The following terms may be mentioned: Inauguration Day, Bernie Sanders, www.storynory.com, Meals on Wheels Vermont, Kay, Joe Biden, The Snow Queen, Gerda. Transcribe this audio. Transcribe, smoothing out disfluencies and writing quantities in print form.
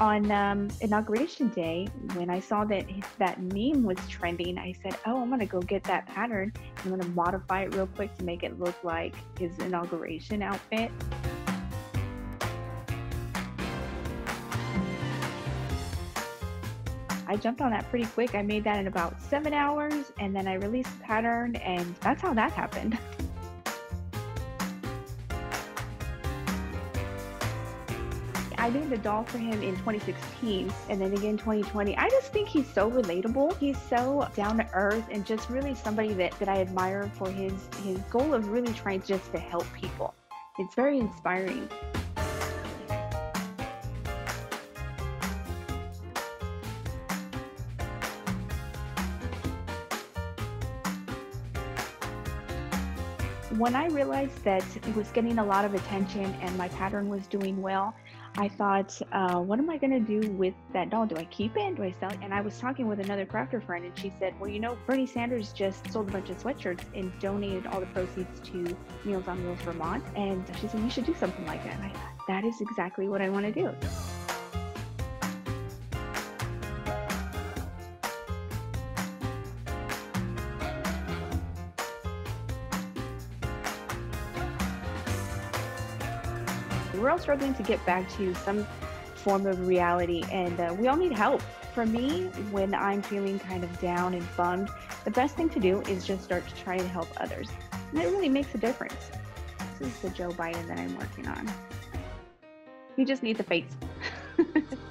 On Inauguration Day, when I saw that that meme was trending, I said, oh, I'm going to go get that pattern. I'm going to modify it real quick to make it look like his inauguration outfit. I jumped on that pretty quick. I made that in about 7 hours, and then I released the pattern, and that's how that happened. I made the doll for him in 2016 and then again 2020. I just think he's so relatable. He's so down to earth and just really somebody that I admire for his goal of really trying just to help people. It's very inspiring. When I realized that it was getting a lot of attention and my pattern was doing well, I thought, what am I going to do with that doll? Do I keep it? Do I sell it? And I was talking with another crafter friend, and she said, well, you know, Bernie Sanders just sold a bunch of sweatshirts and donated all the proceeds to Meals on Wheels Vermont. And she said, you should do something like that. And I thought, that is exactly what I want to do. We're all struggling to get back to some form of reality, and we all need help. For me, when I'm feeling kind of down and bummed, the best thing to do is just start to try and help others. And it really makes a difference. This is the Joe Biden that I'm working on. You just need the face.